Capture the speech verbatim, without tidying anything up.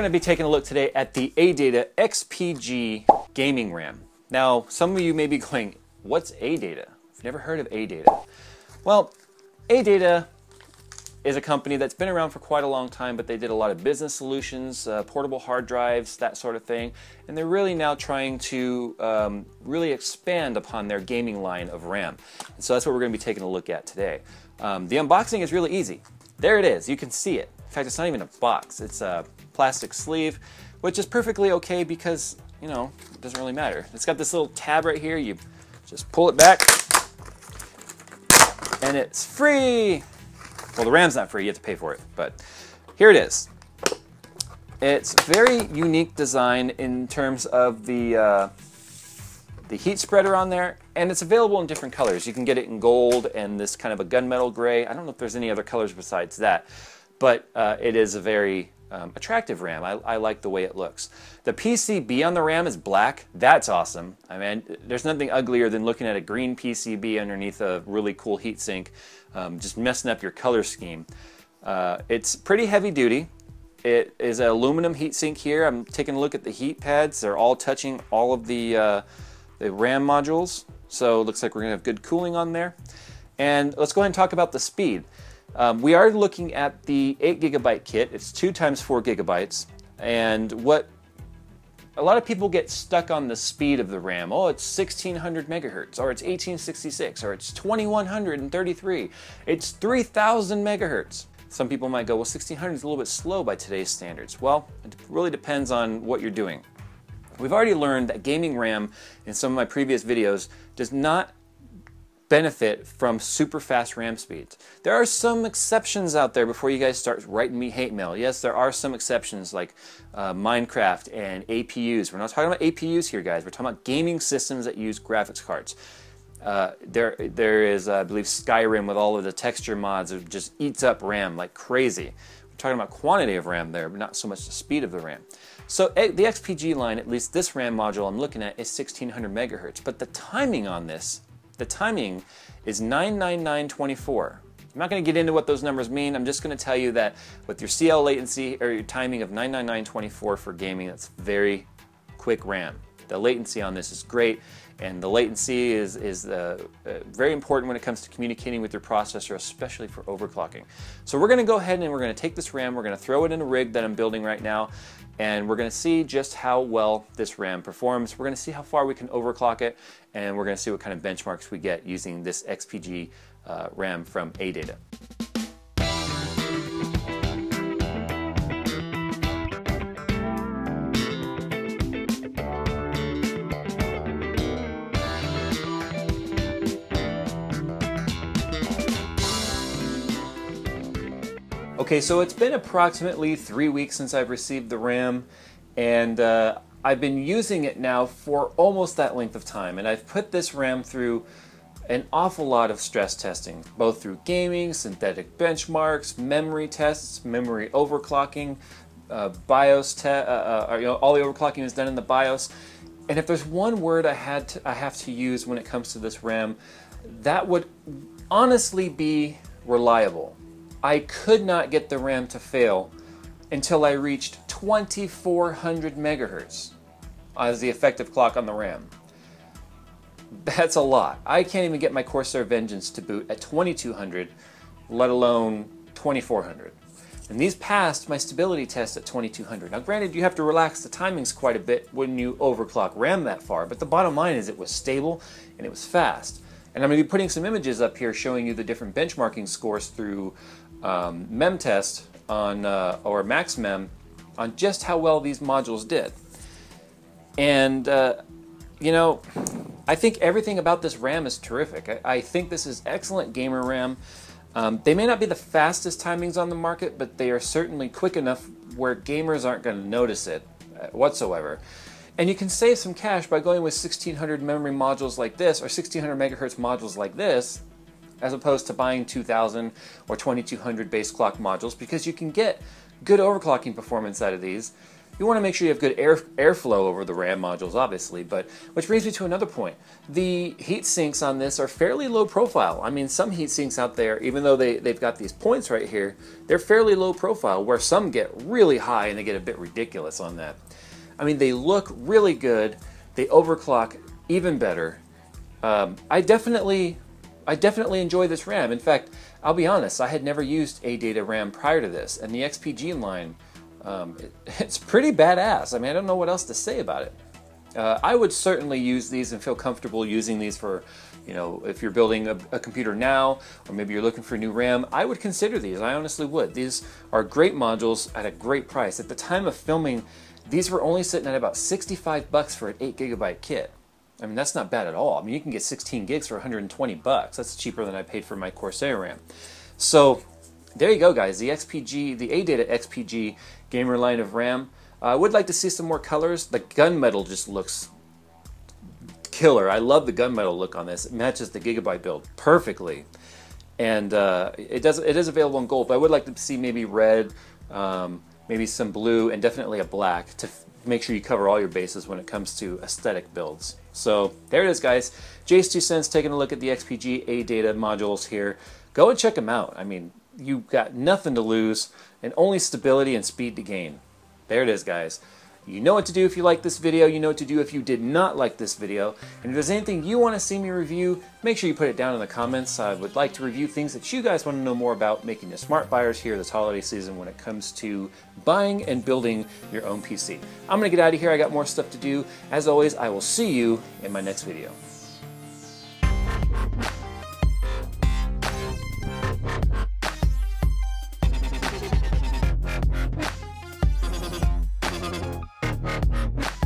going to be taking a look today at the ADATA X P G gaming RAM. Now, some of you may be going, what's ADATA? I've never heard of ADATA. Well, ADATA is a company that's been around for quite a long time, but they did a lot of business solutions, uh, portable hard drives, that sort of thing. And they're really now trying to um, really expand upon their gaming line of RAM. And so that's what we're going to be taking a look at today. Um, the unboxing is really easy. There it is. You can see it. In fact, it's not even a box. It's a plastic sleeve, which is perfectly okay because, you know, it doesn't really matter. It's got this little tab right here. You just pull it back and it's free. Well, the RAM's not free, you have to pay for it, but here it is. It's very unique design in terms of the, uh, the heat spreader on there, and it's available in different colors. You can get it in gold and this kind of a gunmetal gray. I don't know if there's any other colors besides that, but uh, it is a very um, attractive RAM. I, I like the way it looks. The P C B on the RAM is black. That's awesome. I mean, there's nothing uglier than looking at a green P C B underneath a really cool heatsink. Um, just messing up your color scheme. Uh, it's pretty heavy duty. It is an aluminum heatsink here. I'm taking a look at the heat pads. They're all touching all of the, uh, the RAM modules. So it looks like we're gonna have good cooling on there. And let's go ahead and talk about the speed. Um, we are looking at the eight gigabyte kit. It's two times four gigabytes. And what a lot of people get stuck on the speed of the RAM. Oh, it's sixteen hundred megahertz, or it's eighteen sixty-six, or it's twenty-one thirty-three. It's three thousand megahertz. Some people might go, well, sixteen hundred is a little bit slow by today's standards. Well, it really depends on what you're doing. We've already learned that gaming RAM in some of my previous videos does not benefit from super fast RAM speeds. There are some exceptions out there before you guys start writing me hate mail. Yes, there are some exceptions like uh, Minecraft and A P Us. We're not talking about A P Us here, guys. We're talking about gaming systems that use graphics cards. Uh, there, there is, uh, I believe, Skyrim with all of the texture mods. It just eats up RAM like crazy. We're talking about quantity of RAM there, but not so much the speed of the RAM. So the X P G line, at least this RAM module I'm looking at, is sixteen hundred megahertz, but the timing on this The timing is nine nine nine twenty-four. I'm not going to get into what those numbers mean. I'm just going to tell you that with your C L latency or your timing of nine nine nine twenty-four for gaming, that's very quick RAM. The latency on this is great, and the latency is, is uh, uh, very important when it comes to communicating with your processor, especially for overclocking. So we're going to go ahead and we're going to take this RAM, we're going to throw it in a rig that I'm building right now, and we're going to see just how well this RAM performs. We're going to see how far we can overclock it, and we're going to see what kind of benchmarks we get using this X P G uh, RAM from ADATA. Okay, so it's been approximately three weeks since I've received the RAM, and uh, I've been using it now for almost that length of time, and I've put this RAM through an awful lot of stress testing, both through gaming, synthetic benchmarks, memory tests, memory overclocking, uh, BIOS, te uh, uh, you know, all the overclocking is done in the BIOS. And if there's one word I, had to, I have to use when it comes to this RAM, that would honestly be reliable. I could not get the RAM to fail until I reached twenty-four hundred megahertz as the effective clock on the RAM. That's a lot. I can't even get my Corsair Vengeance to boot at twenty-two hundred, let alone twenty-four hundred. And these passed my stability test at twenty-two hundred. Now granted, you have to relax the timings quite a bit when you overclock RAM that far, but the bottom line is it was stable and it was fast. And I'm going to be putting some images up here showing you the different benchmarking scores through um, memtest on uh, or maxmem on just how well these modules did. And uh, you know, I think everything about this RAM is terrific. I, I think this is excellent gamer RAM. Um, they may not be the fastest timings on the market, but they are certainly quick enough where gamers aren't going to notice it whatsoever. And you can save some cash by going with sixteen hundred memory modules like this, or sixteen hundred megahertz modules like this, as opposed to buying two thousand or twenty-two hundred base clock modules, because you can get good overclocking performance out of these You want to make sure you have good air airflow over the RAM modules, obviously, but which brings me to another point. The heat sinks on this are fairly low profile. I mean, some heat sinks out there, even though they, they've got these points right here, they're fairly low profile, where some get really high and they get a bit ridiculous on that. I mean, they look really good. They overclock even better. Um, I definitely, I definitely enjoy this RAM. In fact, I'll be honest, I had never used ADATA RAM prior to this, and the X P G line, Um, it, it's pretty badass. I mean, I don't know what else to say about it. Uh, I would certainly use these and feel comfortable using these for, you know, if you're building a, a computer now, or maybe you're looking for new RAM, I would consider these. I honestly would. These are great modules at a great price. At the time of filming, these were only sitting at about sixty-five bucks for an eight gigabyte kit. I mean, that's not bad at all. I mean, you can get sixteen gigs for one hundred twenty bucks. That's cheaper than I paid for my Corsair RAM. So there you go, guys. The X P G, the ADATA X P G gamer line of RAM. Uh, I would like to see some more colors. The gunmetal just looks killer. I love the gunmetal look on this. It matches the Gigabyte build perfectly, and uh, it does. It is available in gold, but I would like to see maybe red, um, maybe some blue, and definitely a black to make sure you cover all your bases when it comes to aesthetic builds. So there it is, guys. Jayz Two Cents taking a look at the X P G ADATA modules here. Go and check them out. I mean, you've got nothing to lose and only stability and speed to gain. There it is, guys. You know what to do if you like this video. You know what to do if you did not like this video. And if there's anything you want to see me review, make sure you put it down in the comments. I would like to review things that you guys want to know more about, making you smart buyers here this holiday season when it comes to buying and building your own P C. I'm going to get out of here. I got more stuff to do. As always, I will see you in my next video. We'll be right back.